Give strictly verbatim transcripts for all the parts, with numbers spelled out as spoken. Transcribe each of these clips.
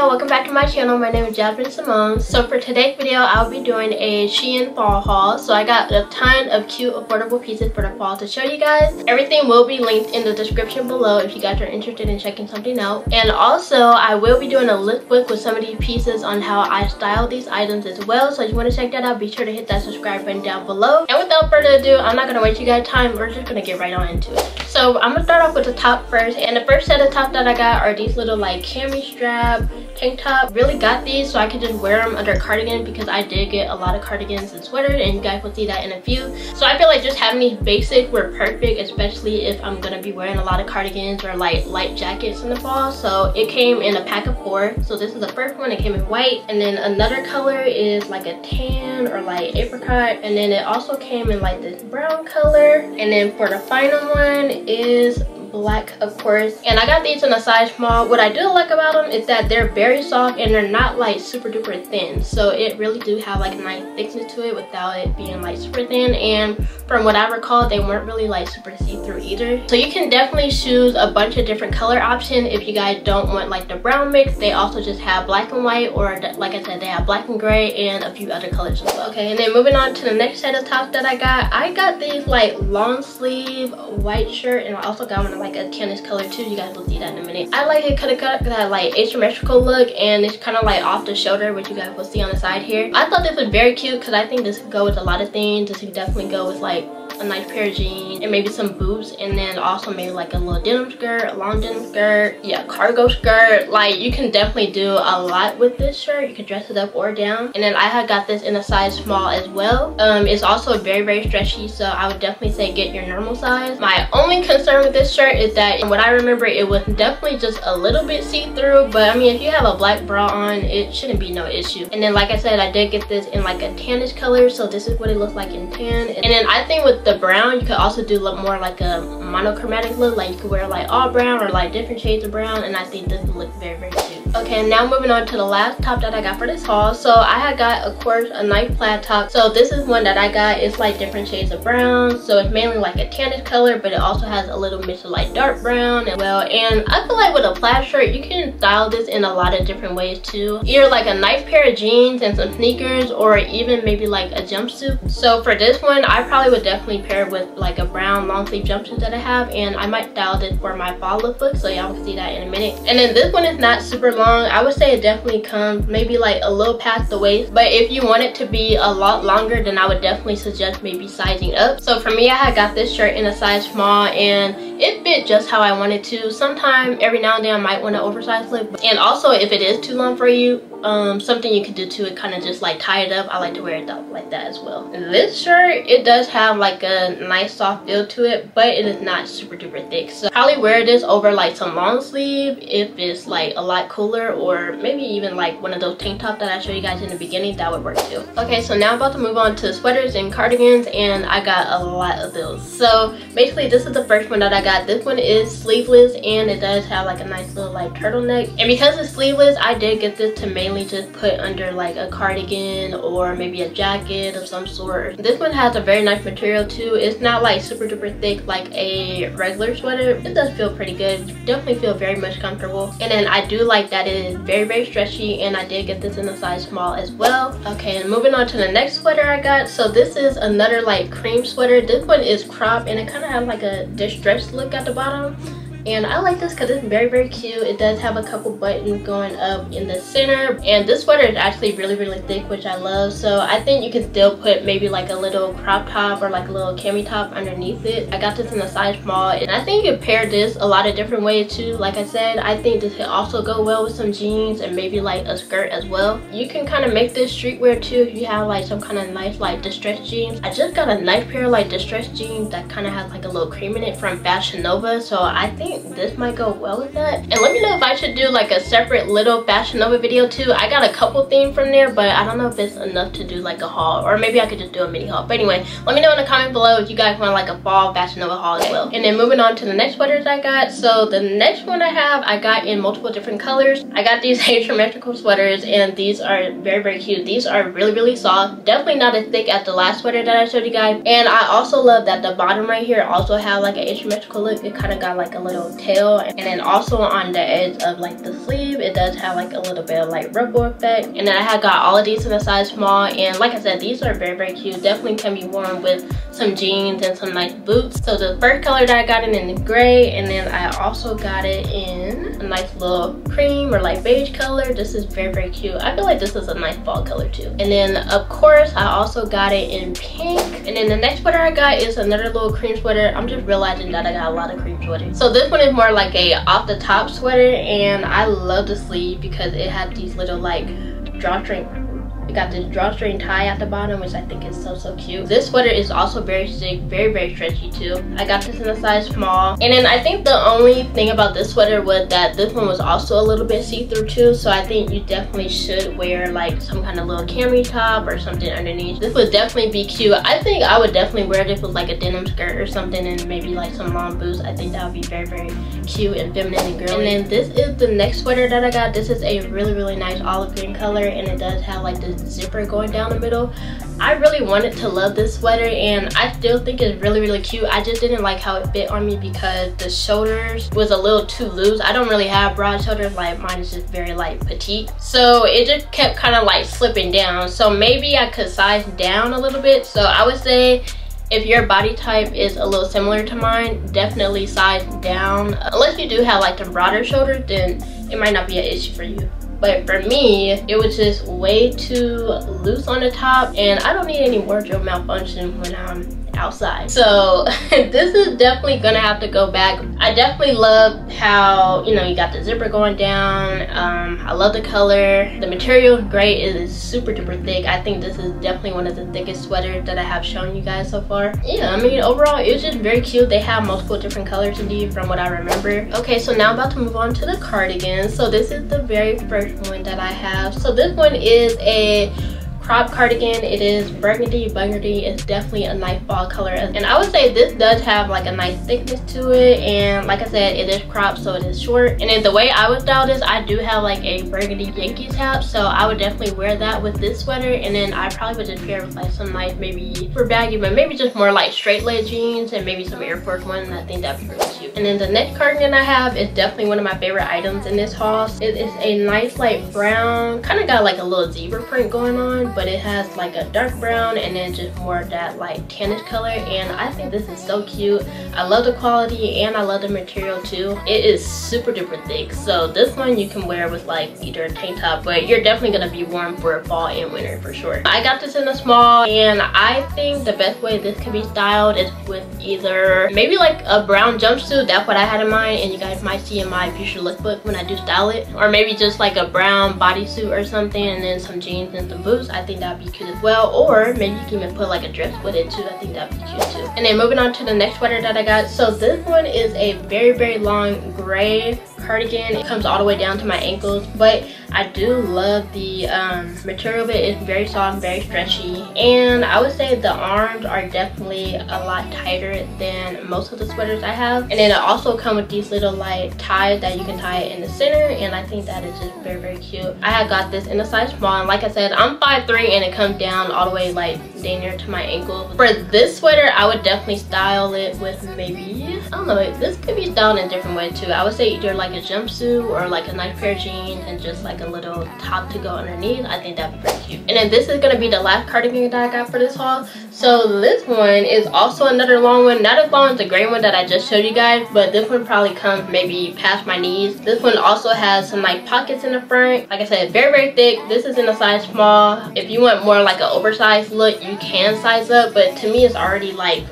Welcome back to my channel. My name is Jasmine Simone. So for today's video, I'll be doing a Shein fall haul. So I got a ton of cute, affordable pieces for the fall to show you guys. Everything will be linked in the description below if you guys are interested in checking something out. And also, I will be doing a list book with some of these pieces on how I style these items as well. So if you want to check that out, be sure to hit that subscribe button down below. And without further ado, I'm not going to waste you guys time. We're just going to get right on into it. So I'm going to start off with the top first. And the first set of top that I got are these little like cami strap tank top. Really got these so I could just wear them under a cardigan because I did get a lot of cardigans and sweaters, and you guys will see that in a few. So I feel like just having these basic were perfect, especially if I'm gonna be wearing a lot of cardigans or like light jackets in the fall. So it came in a pack of four. So this is the first one. It came in white, and then another color is like a tan or like apricot, and then it also came in like this brown color. And then for the final one is black, of course. And I got these in a size small. What I do like about them is that they're very soft and they're not like super duper thin, so it really do have like a nice thickness to it without it being like super thin. And from what I recall, they weren't really like super see-through either. So you can definitely choose a bunch of different color options if you guys don't want like the brown mix. They also just have black and white, or like I said, they have black and gray and a few other colors as well. Okay, and then moving on to the next set of tops that I got, I got these like long sleeve white shirt, and I also got one like a canvas color too. You guys will see that in a minute. I like it because it got that like asymmetrical look, and it's kind of like off the shoulder, which you guys will see on the side here. I thought this was very cute because I think this could go with a lot of things. This could definitely go with like a nice pair of jeans and maybe some boots, and then also maybe like a little denim skirt, a long denim skirt, yeah, cargo skirt. Like you can definitely do a lot with this shirt. You can dress it up or down. And then I had got this in a size small as well. Um, it's also very very stretchy, so I would definitely say get your normal size. My only concern with this shirt is that, from what I remember, it was definitely just a little bit see-through. But I mean, if you have a black bra on, it shouldn't be no issue. And then like I said, I did get this in like a tannish color, so this is what it looks like in tan. And then I think with the brown, you could also do look more like a monochromatic look. Like you could wear like all brown or like different shades of brown, and I think this would look very very cute. Okay, and now moving on to the last top that I got for this haul. So I had got, of course, a nice plaid top. So this is one that I got. It's like different shades of brown, so it's mainly like a tannish color, but it also has a little mix of like dark brown as well. And I feel like with a plaid shirt, you can style this in a lot of different ways too. Either like a nice pair of jeans and some sneakers, or even maybe like a jumpsuit. So for this one, I probably would definitely paired with like a brown long sleeve jumpsuit that I have, and I might style this for my fall lookbook, so y'all can see that in a minute. And then this one is not super long. I would say it definitely comes maybe like a little past the waist, but if you want it to be a lot longer, then I would definitely suggest maybe sizing up. So for me, I had got this shirt in a size small, and it fit just how I wanted to. Sometime every now and then I might want to oversize look, and also if it is too long for you, um something you could do to it, kind of just like tie it up. I like to wear it up like that as well. And this shirt, it does have like a nice soft feel to it, but it is not super duper thick, so probably wear this over like some long sleeve if it's like a lot cooler, or maybe even like one of those tank tops that I showed you guys in the beginning. That would work too. Okay, so now I'm about to move on to sweaters and cardigans, and I got a lot of those. So basically this is the first one that I got. This one is sleeveless, and it does have like a nice little like turtleneck, and because it's sleeveless, I did get this to make just put under like a cardigan or maybe a jacket of some sort. This one has a very nice material too. It's not like super duper thick like a regular sweater. It does feel pretty good. Definitely feel very much comfortable. And then I do like that it is very very stretchy, and I did get this in a size small as well. Okay, and moving on to the next sweater I got. So this is another like cream sweater. This one is cropped, and it kind of has like a distressed look at the bottom. And I like this because it's very very cute. It does have a couple buttons going up in the center, and this sweater is actually really really thick, which I love. So I think you can still put maybe like a little crop top or like a little cami top underneath it. I got this in a size small, and I think you can pair this a lot of different ways too. Like I said, I think this could also go well with some jeans and maybe like a skirt as well. You can kind of make this streetwear too if you have like some kind of nice like distressed jeans. I just got a nice pair of like distressed jeans that kind of has like a little cream in it from Fashion Nova, so I think think this might go well with that. And let me know if I should do like a separate little Fashion Nova video too. I got a couple themes from there, but I don't know if it's enough to do like a haul, or maybe I could just do a mini haul. But anyway, let me know in the comment below if you guys want like a fall Fashion Nova haul as well. And then moving on to the next sweaters I got. So the next one I have, I got in multiple different colors. I got these asymmetrical sweaters, and these are very, very cute. These are really, really soft. Definitely not as thick as the last sweater that I showed you guys. And I also love that the bottom right here also have like an asymmetrical look. It kind of got like a little tail, and then also on the edge of like the sleeve, it does have like a little bit of like ripple effect. And then I had got all of these in a size small, and like I said, these are very, very cute. Definitely can be worn with some jeans and some nice boots. So the first color that I got it in is gray, and then I also got it in a nice little cream or like beige color. This is very, very cute. I feel like this is a nice fall color too. And then of course I also got it in pink. And then the next sweater I got is another little cream sweater. I'm just realizing that I got a lot of cream sweaters. So this one is more like a off the top sweater, and I love the sleeve because it has these little like drawstring. It got this drawstring tie at the bottom, which I think is so, so cute. This sweater is also very thick, very, very stretchy too. I got this in a size small. And then I think the only thing about this sweater was that this one was also a little bit see-through too. So I think you definitely should wear like some kind of little cami top or something underneath. This would definitely be cute. I think I would definitely wear this with like a denim skirt or something, and maybe like some long boots. I think that would be very, very cute and feminine and girly. And then this is the next sweater that I got. This is a really, really nice olive green color, and it does have like this zipper going down the middle. I really wanted to love this sweater, and I still think it's really, really cute. I just didn't like how it fit on me because the shoulders was a little too loose. I don't really have broad shoulders, like mine is just very like petite, so it just kept kind of like slipping down. So maybe I could size down a little bit. So I would say if your body type is a little similar to mine, definitely size down. Unless you do have like the broader shoulders, then it might not be an issue for you. But for me, it was just way too loose on the top, and I don't need any wardrobe malfunction when I'm outside. So this is definitely gonna have to go back. I definitely love how, you know, you got the zipper going down. um I love the color. The material is great. It is super duper thick. I think this is definitely one of the thickest sweaters that I have shown you guys so far. Yeah, I mean, overall it was just very cute. They have multiple different colors indeed from what I remember. Okay, so now I'm about to move on to the cardigan. So this is the very first one that I have. So this one is a crop cardigan. It is burgundy. Burgundy is definitely a nice fall color, and I would say this does have like a nice thickness to it. And like I said, it is cropped, so it is short. And then the way I would style this, I do have like a burgundy Yankees hat, so I would definitely wear that with this sweater. And then I probably would just pair with like some nice, maybe for baggy, but maybe just more like straight leg jeans and maybe some Air Force One. And I think that'd be really cute. And then the next cardigan I have is definitely one of my favorite items in this haul. It is a nice like brown, kind of got like a little zebra print going on, but it has like a dark brown and then just more of that like tannish color. And I think this is so cute. I love the quality, and I love the material too. It is super duper thick, so this one you can wear with like either a tank top, but you're definitely gonna be warm for fall and winter for sure. I got this in a small, and I think the best way this could be styled is with either maybe like a brown jumpsuit. That's what I had in mind, and you guys might see in my future lookbook when I do style it. Or maybe just like a brown bodysuit or something, and then some jeans and some boots. I I think that'd be cute as well. Or maybe you can even put like a dress with it too. I think that'd be cute too. And then moving on to the next sweater that I got. So this one is a very, very long gray cardigan. It comes all the way down to my ankles, but I do love the um, material of it. It's very soft, very stretchy, and I would say the arms are definitely a lot tighter than most of the sweaters I have. And then it also comes with these little like ties that you can tie in the center, and I think that is just very, very cute. I had got this in a size small, and like I said, I'm five three, and it comes down all the way like dang near to my ankle. For this sweater, I would definitely style it with maybe, I don't know, this could be styled in a different way too. I would say either like a jumpsuit or like a nice pair of jeans and just like a little top to go underneath. I think that'd be pretty cute. And then this is gonna be the last cardigan that I got for this haul. So this one is also another long one, not as long as the gray one that I just showed you guys, but this one probably comes maybe past my knees. This one also has some like pockets in the front. Like I said, very, very thick. This is in a size small. If you want more like an oversized look, you can size up, but to me it's already like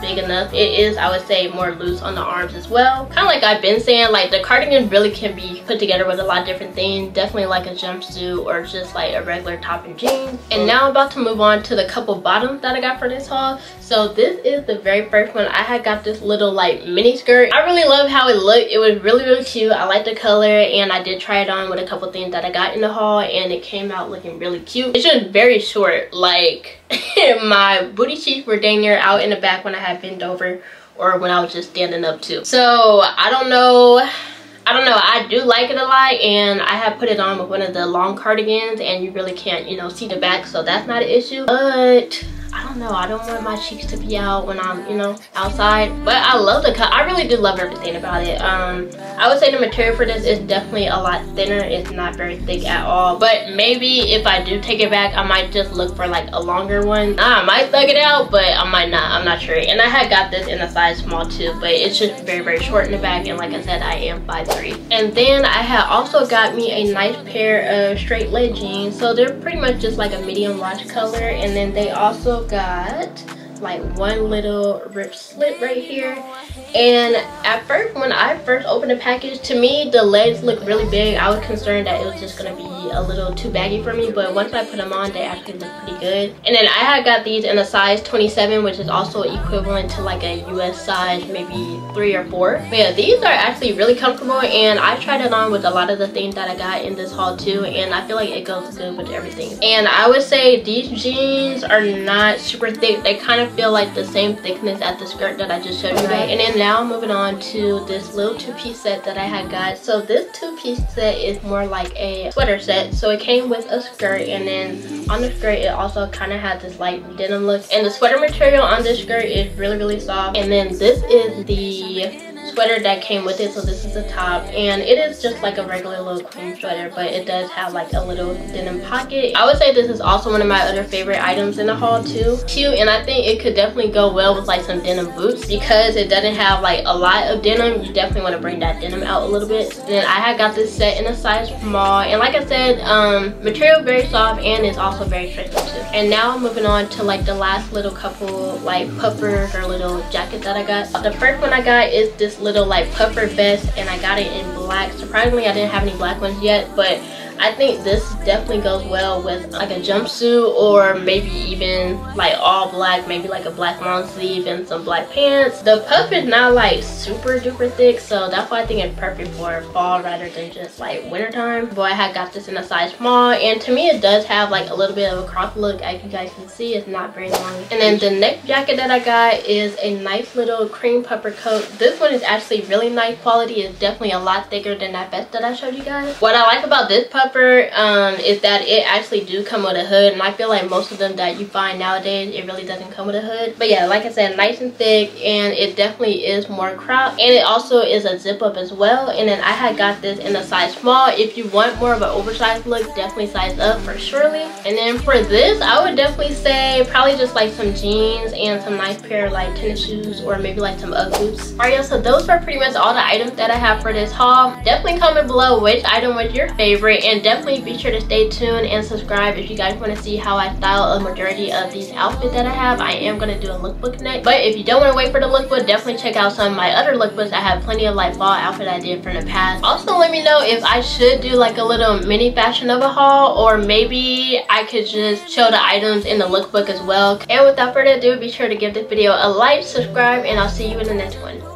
big enough. It is, I would say, more loose on the arms as well. Kind of like I've been saying, like the cardigan really can be put together with a lot of different things. Definitely like a jumpsuit or just like a regular top and jeans. And now I'm about to move on to the couple bottoms that I got for this haul. So this is the very first one. I had got this little like mini skirt. I really love how it looked. It was really, really cute. I like the color, and I did try it on with a couple things that I got in the haul, and it came out looking really cute. It's just very short. Like my booty cheeks were dang near out in the back when I had bent over or when I was just standing up too. So I don't know. I don't know, I do like it a lot, and I have put it on with one of the long cardigans, and you really can't, you know, see the back, so that's not an issue. But I don't know, I don't want my cheeks to be out when I'm, you know, outside. But I love the cut. I really do love everything about it. Um, I would say the material for this is definitely a lot thinner. It's not very thick at all. But maybe if I do take it back, I might just look for like a longer one. I might thug it out, but I might not. I'm not sure. And I had got this in a size small too, but it's just very, very short in the back. And like I said, I am five three. And then I had also got me a nice pair of straight leg jeans. So they're pretty much just like a medium wash color. And then they also got like one little ripped slip right here, and at first when I first opened the package, to me the legs looked really big. I was concerned that it was just gonna be a little too baggy for me, but once I put them on, they actually look pretty good. And then I had got these in a size twenty-seven, which is also equivalent to like a U S size, maybe three or four. But yeah, these are actually really comfortable, and I tried it on with a lot of the things that I got in this haul too, and I feel like it goes good with everything. And I would say these jeans are not super thick. They kind of feel like the same thickness as the skirt that I just showed you. And then now moving on to this little two-piece set that I had got. So this two-piece set is more like a sweater set. So it came with a skirt, and then on the skirt it also kind of had this like denim look, and the sweater material on this skirt is really, really soft. And then this is the sweater that came with it. So this is the top, and it is just like a regular little cream sweater, but it does have like a little denim pocket. I would say this is also one of my other favorite items in the haul too. Cute, and I think it could definitely go well with like some denim boots, because it doesn't have like a lot of denim. You definitely want to bring that denim out a little bit. And then I had got this set in a size small, and like I said, um material very soft, and it's also very stretchy too. And now moving on to like the last little couple like puffers or little jackets that I got. The first one I got is this little like puffer vest, and I got it in black. Surprisingly, I didn't have any black ones yet, but I think this definitely goes well with like a jumpsuit, or maybe even like all black, maybe like a black long sleeve and some black pants. The puff is not like super duper thick, so that's why I think it's perfect for fall rather than just like wintertime. But I had got this in a size small, and to me it does have like a little bit of a crop look. As you guys can see, it's not very long. And then the next jacket that I got is a nice little cream puffer coat. This one is actually really nice quality. It's definitely a lot thicker than that vest that I showed you guys. What I like about this puff Um, is that it actually do come with a hood, and I feel like most of them that you find nowadays, it really doesn't come with a hood. But yeah, like I said, nice and thick, and it definitely is more cropped, and it also is a zip up as well. And then I had got this in a size small. If you want more of an oversized look, definitely size up for surely. And then for this, I would definitely say probably just like some jeans and some nice pair of like tennis shoes, or maybe like some Ugg boots. Alright, so those are pretty much all the items that I have for this haul. Definitely comment below which item was your favorite, and And definitely be sure to stay tuned and subscribe if you guys want to see how I style a majority of these outfits that I have. I am going to do a lookbook next. But if you don't want to wait for the lookbook, definitely check out some of my other lookbooks. I have plenty of like fall outfits I did from the past. Also, let me know if I should do like a little mini Fashion Nova haul, or maybe I could just show the items in the lookbook as well. And without further ado, be sure to give this video a like, subscribe, and I'll see you in the next one.